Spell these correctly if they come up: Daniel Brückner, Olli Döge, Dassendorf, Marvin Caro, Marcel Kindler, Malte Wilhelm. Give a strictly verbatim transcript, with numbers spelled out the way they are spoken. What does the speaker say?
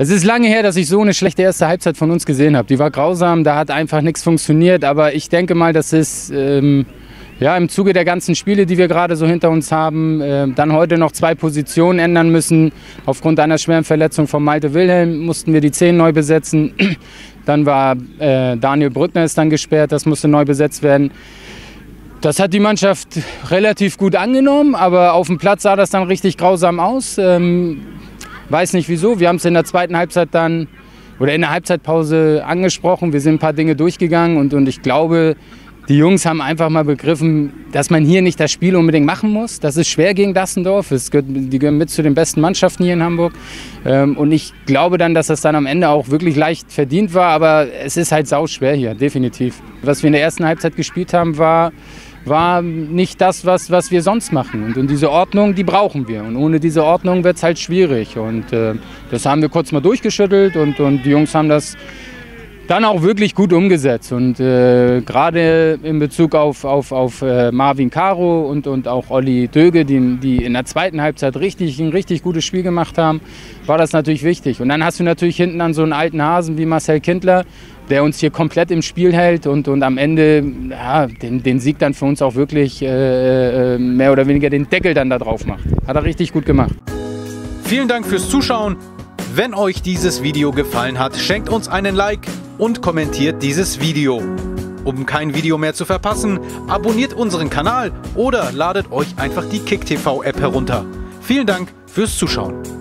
Es ist lange her, dass ich so eine schlechte erste Halbzeit von uns gesehen habe. Die war grausam, da hat einfach nichts funktioniert. Aber ich denke mal, das ist ähm, ja, im Zuge der ganzen Spiele, die wir gerade so hinter uns haben, äh, dann heute noch zwei Positionen ändern müssen. Aufgrund einer schweren Verletzung von Malte Wilhelm mussten wir die Zehn neu besetzen. Dann war äh, Daniel Brückner ist dann gesperrt, das musste neu besetzt werden. Das hat die Mannschaft relativ gut angenommen, aber auf dem Platz sah das dann richtig grausam aus. Ähm, weiß nicht wieso, wir haben es in der zweiten Halbzeit dann, oder in der Halbzeitpause angesprochen. Wir sind ein paar Dinge durchgegangen und, und ich glaube, die Jungs haben einfach mal begriffen, dass man hier nicht das Spiel unbedingt machen muss. Das ist schwer gegen Dassendorf, es gehört, die gehören mit zu den besten Mannschaften hier in Hamburg. Ähm, und ich glaube dann, dass das dann am Ende auch wirklich leicht verdient war, aber es ist halt sauschwer hier, definitiv. Was wir in der ersten Halbzeit gespielt haben, war... war nicht das, was, was wir sonst machen. Und, und diese Ordnung, die brauchen wir. Und ohne diese Ordnung wird es halt schwierig. Und äh, das haben wir kurz mal durchgeschüttelt und, und die Jungs haben das dann auch wirklich gut umgesetzt. Und äh, gerade in Bezug auf, auf, auf äh, Marvin Caro und, und auch Olli Döge, die, die in der zweiten Halbzeit richtig, ein richtig gutes Spiel gemacht haben, war das natürlich wichtig. Und dann hast du natürlich hinten an so einen alten Hasen wie Marcel Kindler, der uns hier komplett im Spiel hält und, und am Ende ja, den, den Sieg dann für uns auch wirklich äh, mehr oder weniger den Deckel dann da drauf macht. Hat er richtig gut gemacht. Vielen Dank fürs Zuschauen. Wenn euch dieses Video gefallen hat, schenkt uns einen Like und kommentiert dieses Video. Um kein Video mehr zu verpassen, abonniert unseren Kanal oder ladet euch einfach die Kick T V App herunter. Vielen Dank fürs Zuschauen.